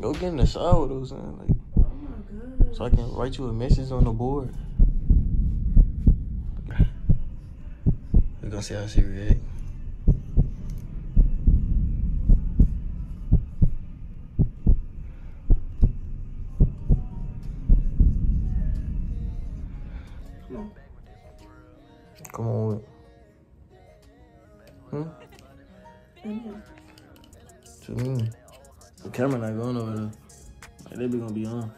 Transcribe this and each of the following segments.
Go get in the shower though, son. Like, oh my god. So I can write you a message on the board. We're gonna see how she reacts. Come on. Hmm? To me. The camera not going over there. Like, they be gonna be on.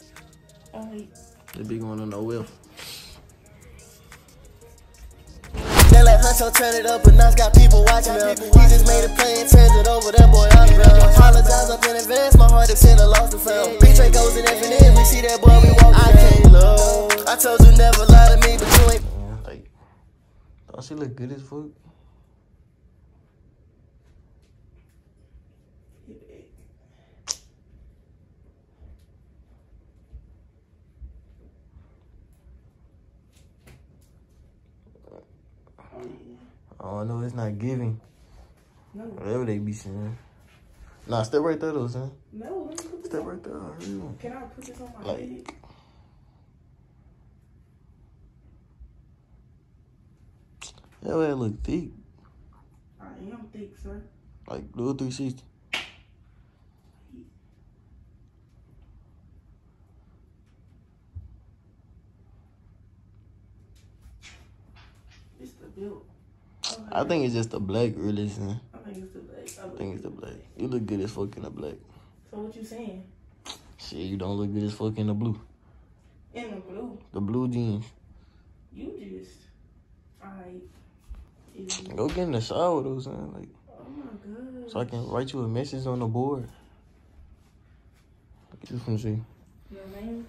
They be going on no wheel. They like Huncho turn it up, but now it's got people watching me. He just made a play and turned it over, that boy on the ground. Apologize up in advance, my heart is sent a loss to found. B-Tray goes in F&M, we see that boy, we walk around. I can't low. I told you never lie to me, but you ain't. Don't she look good as fuck? Oh no, it's not giving. No. Whatever they be saying. Nah, step right there though, son. No, let me put this step on. Right there. Really. Can I put this on my like, head? That way I look thick. I am thick, sir. Like, do a 360. It's the build. I think it's just the black, really, son. I think it's the black. I think it's the black. You look good as fuck in the black. So what you saying? Shit, you don't look good as fuck in the blue. In the blue? The blue jeans. You just... Alright. Go get in the shower though, son. Like, oh my god. So I can write you a message on the board. Look at this one, see. Your name?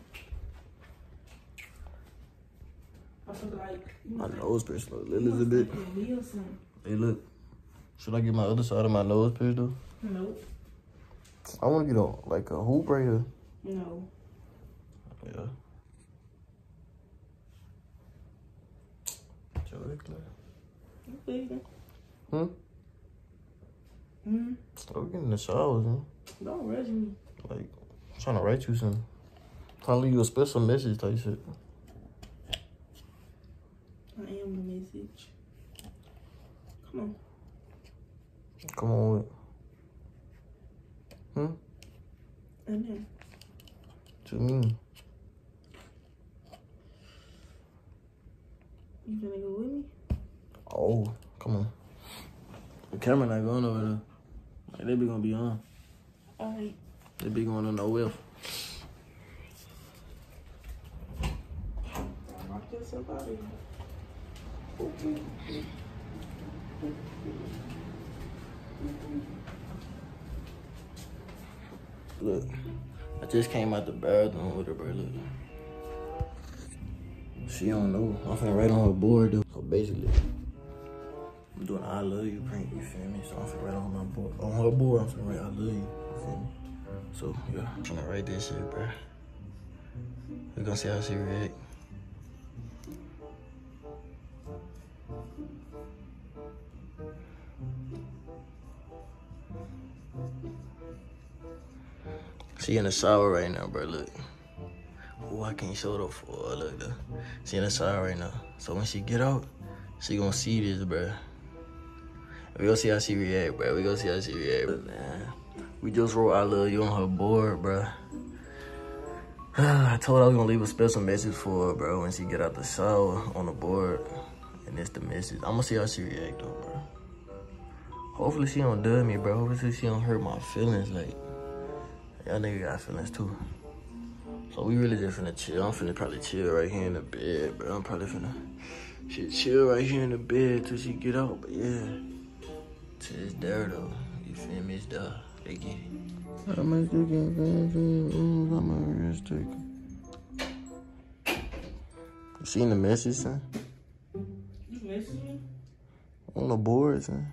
I feel like... My nose pierced a little bit. Hey, look. Should I get my other side of my nose pierced though? Nope. I want to get on, like, a hoop right here. No. Yeah. Hmm? Hmm? I'm getting in the shower, man. Don't rush me. Like, I'm trying to write you something. I'm trying to leave you a special message type shit. I am the message. Come on. Come on with. Hmm? I'm here. To me. You gonna go with me? Oh, come on. The camera not going over there. Like, they be gonna be on. Alright. They be going on no wheel. Look, I just came out the bathroom with her, bro. Look. She don't know. I'm finna write on her board though. So basically, I'm doing I love you prank, you feel me? So I'm finna write on my board. On her board, I'm finna write I love you, you feel me? So yeah, I'm finna write this shit, bro. We're gonna see how she react. She in the shower right now, bro, look. Oh, I can't show the full look though. She in the shower right now. So when she get out, she gonna see this, bro. We gonna see how she react, bro. We gonna see how she react. But, man, we just wrote I love you on her board, bro. I told her I was gonna leave a special message for her, bro, when she get out the shower on the board. And it's the message. I'm gonna see how she react though, bro. Hopefully she don't dub me, bro. Hopefully she don't hurt my feelings. Like, y'all nigga got feelings too. So we really just finna chill. I'm finna probably chill right here in the bed, bro. I'm probably finna shit chill right here in the bed till she get out, but yeah. Till it's there though. You feel me? It's there. They get it. How much you can finish? Ooh, I'm a wrist taker. You seen the message, son? You messaged me? On the board, son.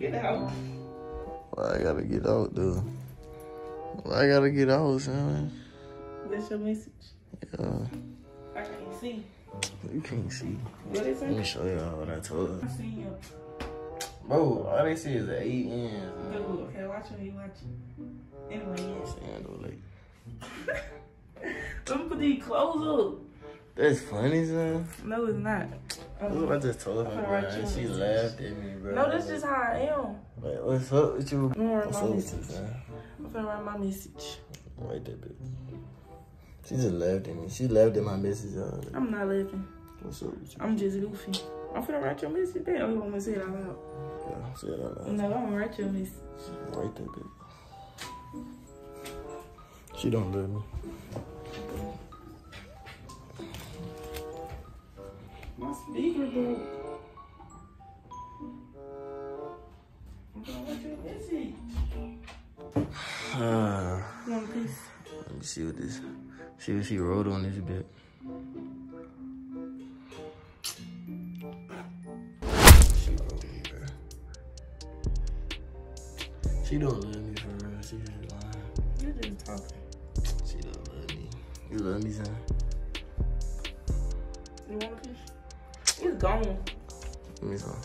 Get out. I gotta get out, dude. I gotta get out, son. That's your message? Yeah. I can't see. You can't see. What is it? Let me show y'all what I told her. I see you. Bro, all they see is the 8 ends. Dude, okay, watch when you watch it. Anyway, yes. Let me put these clothes up. That's funny, son. No, it's not. I just told her, bro, and she laughed at me, bro. No, that's just how I am. Like, what's up with you? I'm finna write my message. Wait that bitch. She just laughed at me. She laughed at my message. I'm not laughing. What's up with you? I'm just goofy. I'm finna write your message. They don't even want me to say it out loud. Yeah, say it out loud. No, I'm gonna write your message. Write that bitch. She don't love me. My speaker, dude. I'm gonna watch your message. You want a piece? Let me see what this. See what she wrote on this bit. She wrote me, bro. She don't love me for real. She just lying. You just talking. She don't love me. You love me, son? You want a piece? It's gone. Give me some.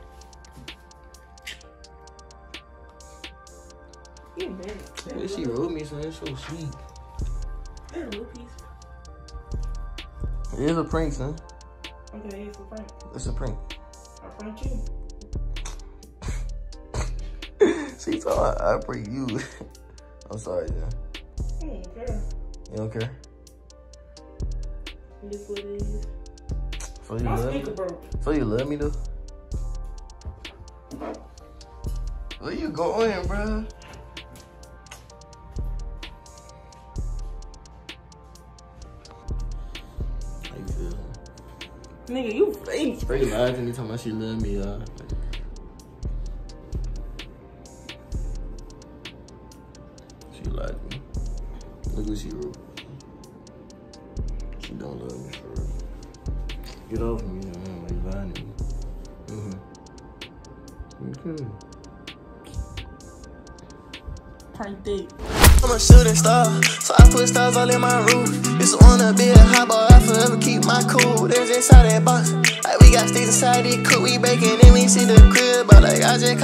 You bad. Yeah, she wrote me something. It's so sweet. That's a little piece. It is a prank, son. Okay, it's a prank. It's a prank. I prank you. She told I prank you. I'm sorry, son. I don't care. You don't care? It is what it is. So you love me? So you love me though? Where you going, bro? How you feeling? Nigga, you fake. Straight lies to me talking about she love me, y'all. She lied to me. Look what she wrote. She don't love me for real. Get off me, man. Why you lying to me? Okay. I'm a shooting star, so I put stars all in my roof. Used to wanna be a hot boy, I forever keep my cool. There's inside that box, like we got sticks inside the coop. We baking and we see the crib, but like I just